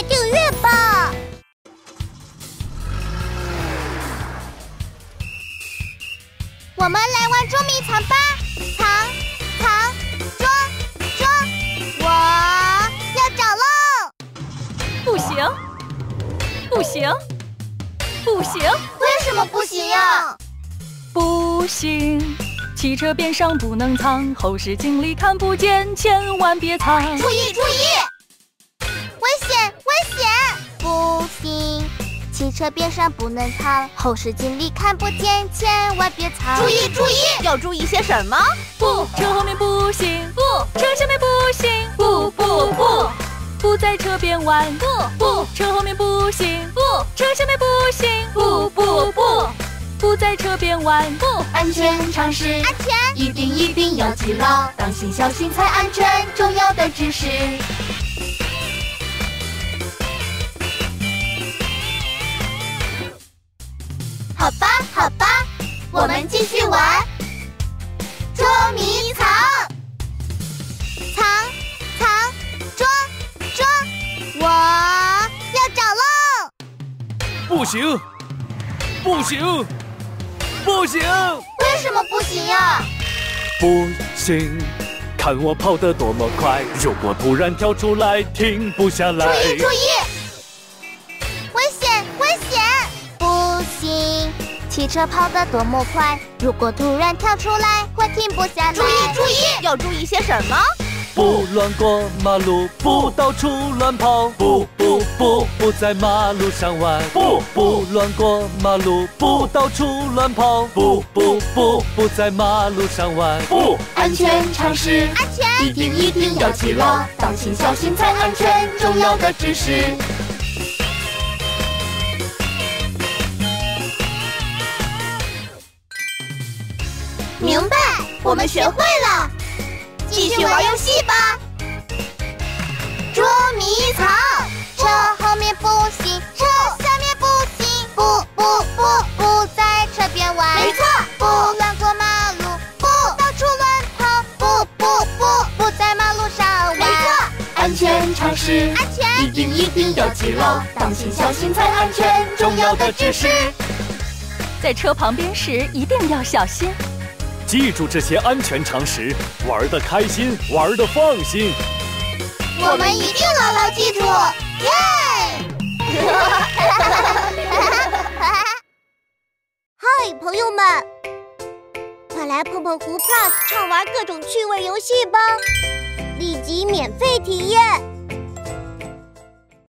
来订阅吧！我们来玩捉迷藏吧，藏，我要找喽！不行！为什么不行呀？不行。 汽车边上不能藏，后视镜里看不见，千万别藏！注意！危险！不行，汽车边上不能藏，后视镜里看不见，千万别藏！注意！要注意些什么？不，车后面不行；不，车下面不行；不，不在车边玩；不，车后面不行；不，车下面不行；不。 不在车边玩，不安全常识，安全一定要记牢，当心小心才安全，重要的知识。好吧，我们继续玩捉迷藏，藏，我要找喽！不行！为什么不行呀？不行！看我跑得多么快，如果突然跳出来，停不下来。注意！危险！不行！汽车跑得多么快，如果突然跳出来，会停不下来。注意！要注意些什么？不乱过马路，不到处乱跑，不在马路上玩，不乱过马路，不到处乱跑，不在马路上玩，不安全常识，安全一定要记牢，当心小心才安全，重要的知识。明白，我们学会了，继续玩游戏吧。捉迷藏，车后面不行，车下面不行，不在车边玩，没错，不乱过马路，不到处乱跑，不在马路上玩，没错，安全常识，安全一定要记牢，当心小心才安全，重要的知识。在车旁边时一定要小心。 记住这些安全常识，玩得开心，玩得放心。我们一定牢牢记住，耶！嗨，朋友们，快来碰碰湖 Plus 畅玩各种趣味游戏吧！